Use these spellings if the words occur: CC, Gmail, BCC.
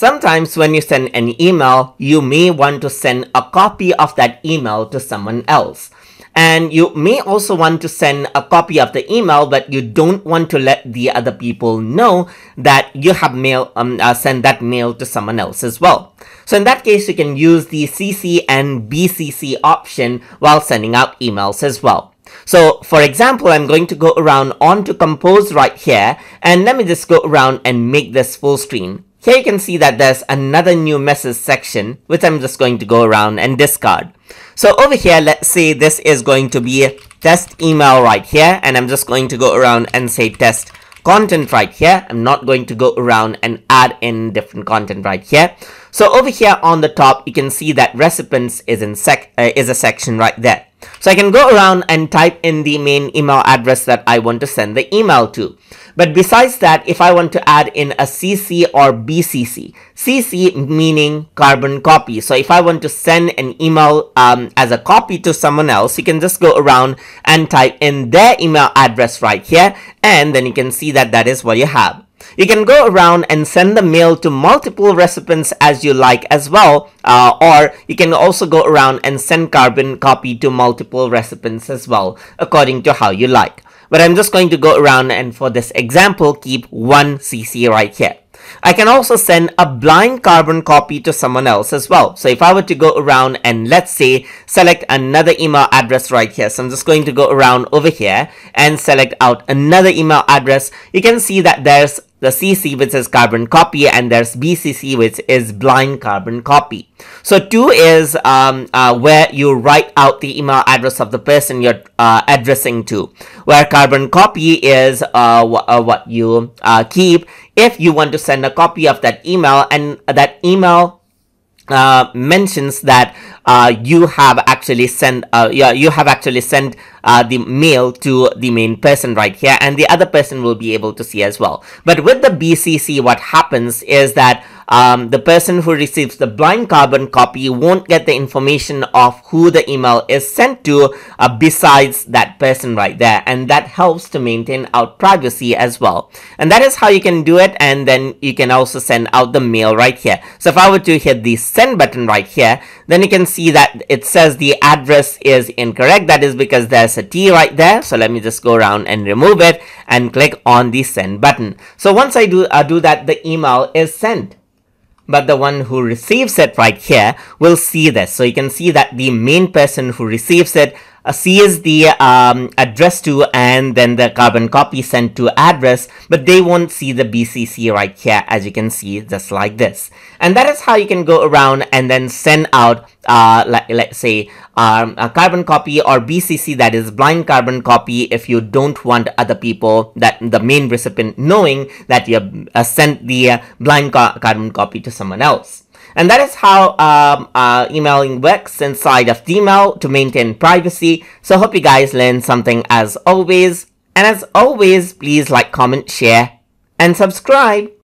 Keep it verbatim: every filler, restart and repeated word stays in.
Sometimes when you send an email, you may want to send a copy of that email to someone else. And you may also want to send a copy of the email, but you don't want to let the other people know that you have mail, um, uh, send that mail to someone else as well. So in that case, you can use the C C and B C C option while sending out emails as well. So for example, I'm going to go around onto Compose right here, and let me just go around and make this full screen. Here you can see that there's another new message section, which I'm just going to go around and discard. So over here, let's say this is going to be a test email right here, and I'm just going to go around and say test content right here. I'm not going to go around and add in different content right here. So over here on the top, you can see that recipients is in sec uh, is a section right there. So I can go around and type in the main email address that I want to send the email to. But besides that, if I want to add in a C C or B C C, C C meaning carbon copy. So if I want to send an email um, as a copy to someone else, you can just go around and type in their email address right here. And then you can see that that is what you have. You can go around and send the mail to multiple recipients as you like as well, uh, or you can also go around and send carbon copy to multiple recipients as well, according to how you like. But I'm just going to go around and for this example, keep one C C right here. I can also send a blind carbon copy to someone else as well. So if I were to go around and let's say select another email address right here. So I'm just going to go around over here and select out another email address. You can see that there's the C C, which is carbon copy, and there's B C C, which is blind carbon copy. So two is um, uh, where you write out the email address of the person you're uh, addressing to, where carbon copy is uh, w uh, what you uh, keep if you want to send a copy of that email, and that email Uh, mentions that uh, you have actually sent uh, yeah, you have actually sent uh, the mail to the main person right here, and the other person will be able to see as well. But with the B C C, what happens is that um, the person who receives the blind carbon copy won't get the information of who the email is sent to uh, besides that person right there, and that helps to maintain out privacy as well. And that is how you can do it. And then you can also send out the mail right here. So if I were to hit the send button right here, then you can see that it says the address is incorrect. That is because there's a T right there. So let me just go around and remove it and click on the send button. So once I do uh, do that, the email is sent. But the one who receives it right here will see this. So you can see that the main person who receives it Uh, sees the um, address to and then the carbon copy sent to address, but they won't see the B C C right here, as you can see, just like this. And that is how you can go around and then send out uh, like, let's say um, a carbon copy or B C C, that is blind carbon copy, if you don't want other people, that the main recipient, knowing that you uh, sent the uh, blind ca carbon copy to someone else. And that is how um, uh, emailing works inside of Gmail to maintain privacy. So hope you guys learned something as always. And as always, please like, comment, share, and subscribe.